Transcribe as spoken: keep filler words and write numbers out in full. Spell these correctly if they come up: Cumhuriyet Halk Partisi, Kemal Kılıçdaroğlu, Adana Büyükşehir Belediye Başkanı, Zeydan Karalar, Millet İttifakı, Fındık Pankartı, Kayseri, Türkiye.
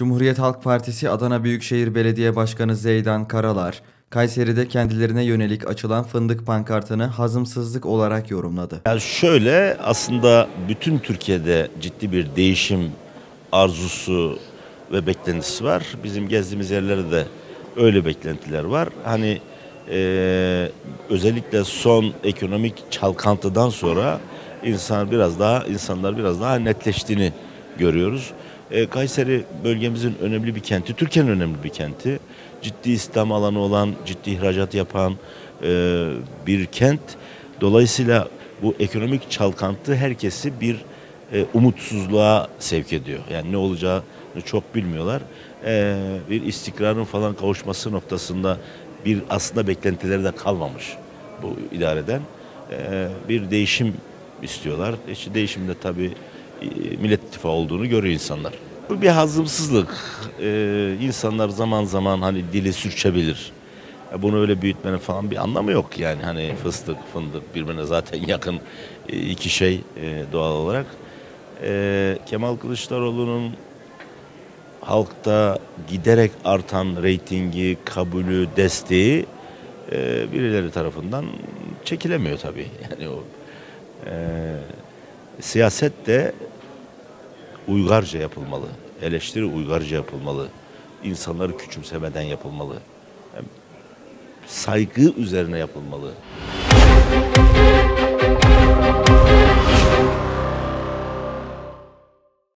Cumhuriyet Halk Partisi Adana Büyükşehir Belediye Başkanı Zeydan Karalar, Kayseri'de kendilerine yönelik açılan fındık pankartını hazımsızlık olarak yorumladı. Yani şöyle, aslında bütün Türkiye'de ciddi bir değişim arzusu ve beklentisi var. Bizim gezdiğimiz yerlerde de öyle beklentiler var. Hani e, özellikle son ekonomik çalkantıdan sonra insan biraz daha insanlar biraz daha netleştiğini görüyoruz. E, Kayseri bölgemizin önemli bir kenti, Türkiye'nin önemli bir kenti. Ciddi istihdam alanı olan, ciddi ihracat yapan e, bir kent. Dolayısıyla bu ekonomik çalkantı herkesi bir e, umutsuzluğa sevk ediyor. Yani ne olacağını çok bilmiyorlar. E, bir istikrarın falan kavuşması noktasında bir aslında beklentileri de kalmamış bu idareden. E, bir değişim istiyorlar. İşte değişimde tabii Millet İttifakı olduğunu görüyor insanlar. Bu bir hazımsızlık. Ee, insanlar zaman zaman hani dili sürçebilir. Bunu öyle büyütmenin falan bir anlamı yok yani. Hani fıstık, fındık birbirine zaten yakın iki şey doğal olarak. Ee, Kemal Kılıçdaroğlu'nun halkta giderek artan reytingi, kabulü, desteği e, birileri tarafından çekilemiyor tabii. Yani o e, siyaset de uygarca yapılmalı. Eleştiri uygarca yapılmalı. İnsanları küçümsemeden yapılmalı. Saygı üzerine yapılmalı.